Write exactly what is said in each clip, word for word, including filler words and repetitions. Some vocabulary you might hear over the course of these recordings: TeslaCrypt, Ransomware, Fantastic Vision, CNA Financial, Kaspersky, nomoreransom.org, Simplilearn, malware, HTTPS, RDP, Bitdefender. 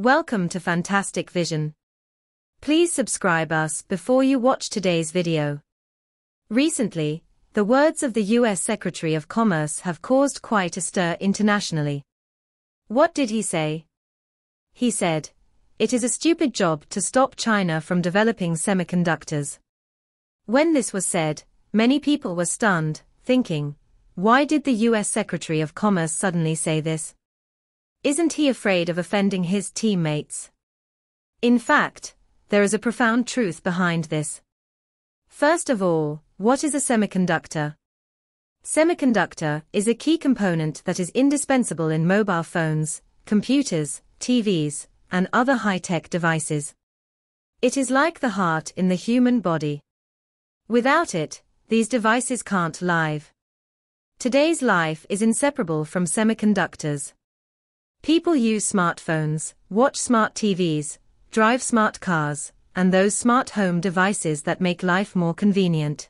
Welcome to Fantastic Vision. Please subscribe us before you watch today's video. Recently, the words of the U S Secretary of Commerce have caused quite a stir internationally. What did he say? He said, "It is a stupid job to stop China from developing semiconductors." When this was said, many people were stunned, thinking, why did the U S Secretary of Commerce suddenly say this? Isn't he afraid of offending his teammates? In fact, there is a profound truth behind this. First of all, what is a semiconductor? Semiconductor is a key component that is indispensable in mobile phones, computers, T Vs, and other high-tech devices. It is like the heart in the human body. Without it, these devices can't live. Today's life is inseparable from semiconductors. People use smartphones, watch smart T Vs, drive smart cars, and those smart home devices that make life more convenient.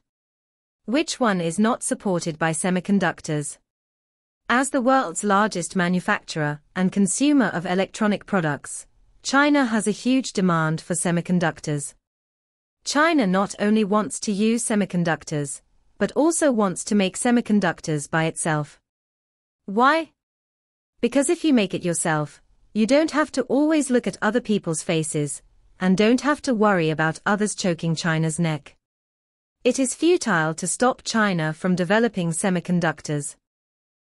Which one is not supported by semiconductors? As the world's largest manufacturer and consumer of electronic products, China has a huge demand for semiconductors. China not only wants to use semiconductors, but also wants to make semiconductors by itself. Why? Because if you make it yourself, you don't have to always look at other people's faces, and don't have to worry about others choking China's neck. It is futile to stop China from developing semiconductors.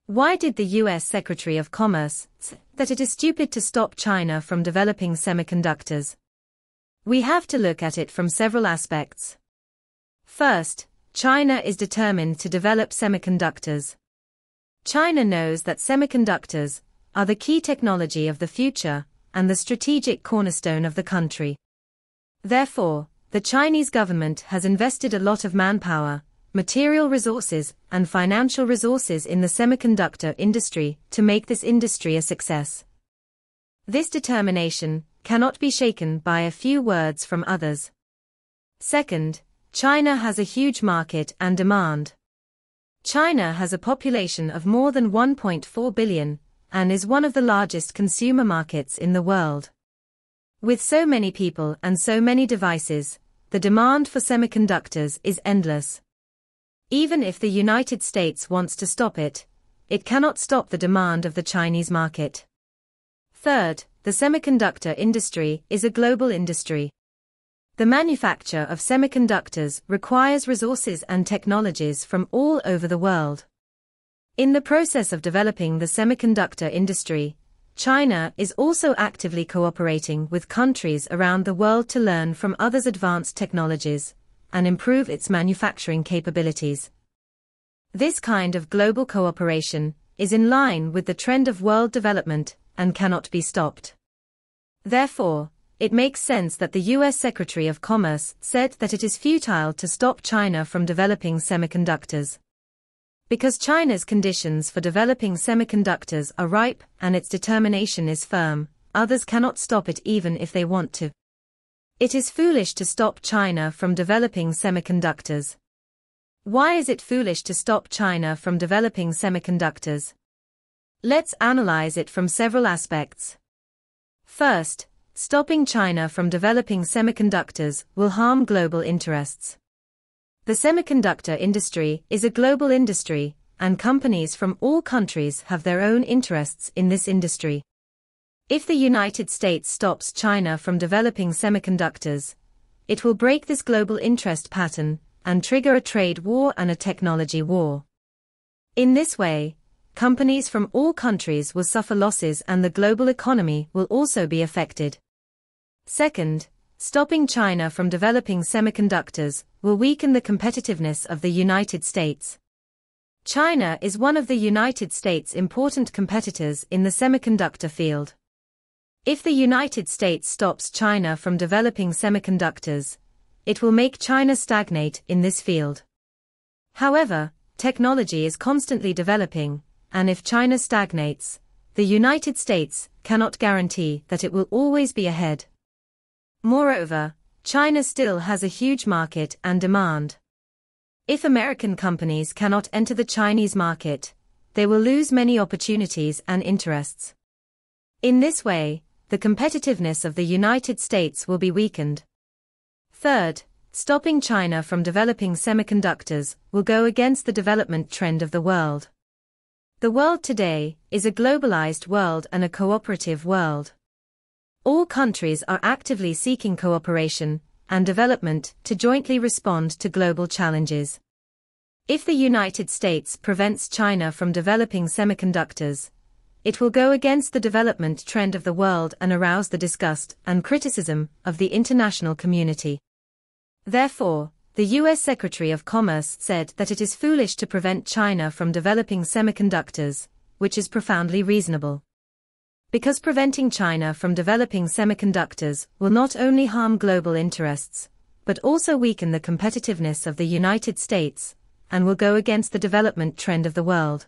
Why did the U S Secretary of Commerce say that it is stupid to stop China from developing semiconductors? We have to look at it from several aspects. First, China is determined to develop semiconductors. China knows that semiconductors are the key technology of the future and the strategic cornerstone of the country. Therefore, the Chinese government has invested a lot of manpower, material resources, and financial resources in the semiconductor industry to make this industry a success. This determination cannot be shaken by a few words from others. Second, China has a huge market and demand. China has a population of more than one point four billion, and is one of the largest consumer markets in the world. With so many people and so many devices, the demand for semiconductors is endless. Even if the United States wants to stop it, it cannot stop the demand of the Chinese market. Third, the semiconductor industry is a global industry. The manufacture of semiconductors requires resources and technologies from all over the world. In the process of developing the semiconductor industry, China is also actively cooperating with countries around the world to learn from others' advanced technologies and improve its manufacturing capabilities. This kind of global cooperation is in line with the trend of world development and cannot be stopped. Therefore, it makes sense that the U S Secretary of Commerce said that it is futile to stop China from developing semiconductors. Because China's conditions for developing semiconductors are ripe and its determination is firm, others cannot stop it even if they want to. It is foolish to stop China from developing semiconductors. Why is it foolish to stop China from developing semiconductors? Let's analyze it from several aspects. First, stopping China from developing semiconductors will harm global interests. The semiconductor industry is a global industry, and companies from all countries have their own interests in this industry. If the United States stops China from developing semiconductors, it will break this global interest pattern and trigger a trade war and a technology war. In this way, companies from all countries will suffer losses and the global economy will also be affected. Second, stopping China from developing semiconductors will weaken the competitiveness of the United States. China is one of the United States' important competitors in the semiconductor field. If the United States stops China from developing semiconductors, it will make China stagnate in this field. However, technology is constantly developing, and if China stagnates, the United States cannot guarantee that it will always be ahead. Moreover, China still has a huge market and demand. If American companies cannot enter the Chinese market, they will lose many opportunities and interests. In this way, the competitiveness of the United States will be weakened. Third, stopping China from developing semiconductors will go against the development trend of the world. The world today is a globalized world and a cooperative world. All countries are actively seeking cooperation and development to jointly respond to global challenges. If the United States prevents China from developing semiconductors, it will go against the development trend of the world and arouse the disgust and criticism of the international community. Therefore, the U S Secretary of Commerce said that it is foolish to prevent China from developing semiconductors, which is profoundly reasonable. Because preventing China from developing semiconductors will not only harm global interests, but also weaken the competitiveness of the United States, and will go against the development trend of the world.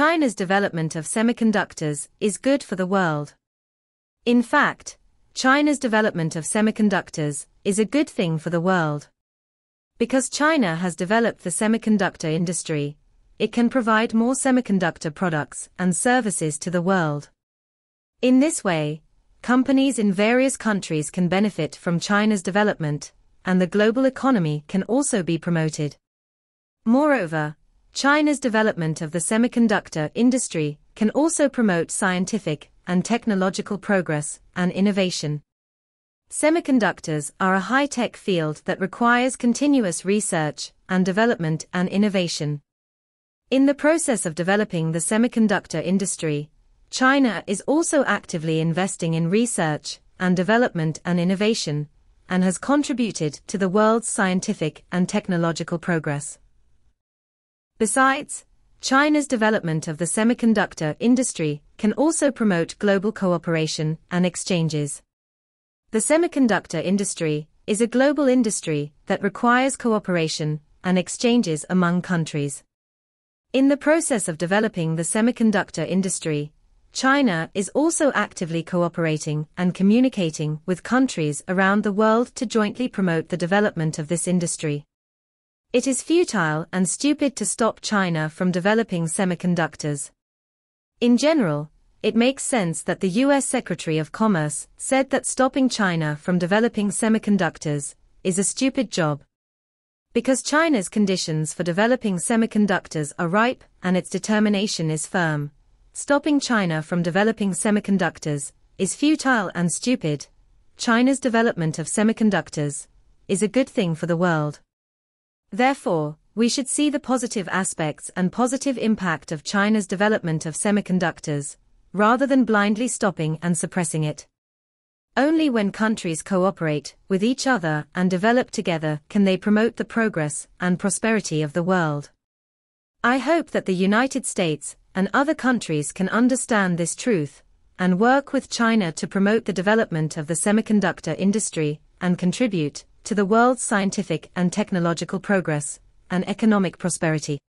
China's development of semiconductors is good for the world. In fact, China's development of semiconductors is a good thing for the world. Because China has developed the semiconductor industry, it can provide more semiconductor products and services to the world. In this way, companies in various countries can benefit from China's development, and the global economy can also be promoted. Moreover, China's development of the semiconductor industry can also promote scientific and technological progress and innovation. Semiconductors are a high-tech field that requires continuous research and development and innovation. In the process of developing the semiconductor industry, China is also actively investing in research and development and innovation, and has contributed to the world's scientific and technological progress. Besides, China's development of the semiconductor industry can also promote global cooperation and exchanges. The semiconductor industry is a global industry that requires cooperation and exchanges among countries. In the process of developing the semiconductor industry, China is also actively cooperating and communicating with countries around the world to jointly promote the development of this industry. It is futile and stupid to stop China from developing semiconductors. In general, it makes sense that the U S Secretary of Commerce said that stopping China from developing semiconductors is a stupid job. Because China's conditions for developing semiconductors are ripe and its determination is firm, stopping China from developing semiconductors is futile and stupid. China's development of semiconductors is a good thing for the world. Therefore, we should see the positive aspects and positive impact of China's development of semiconductors, rather than blindly stopping and suppressing it. Only when countries cooperate with each other and develop together can they promote the progress and prosperity of the world. I hope that the United States and other countries can understand this truth, and work with China to promote the development of the semiconductor industry, and contribute to the world's scientific and technological progress and economic prosperity.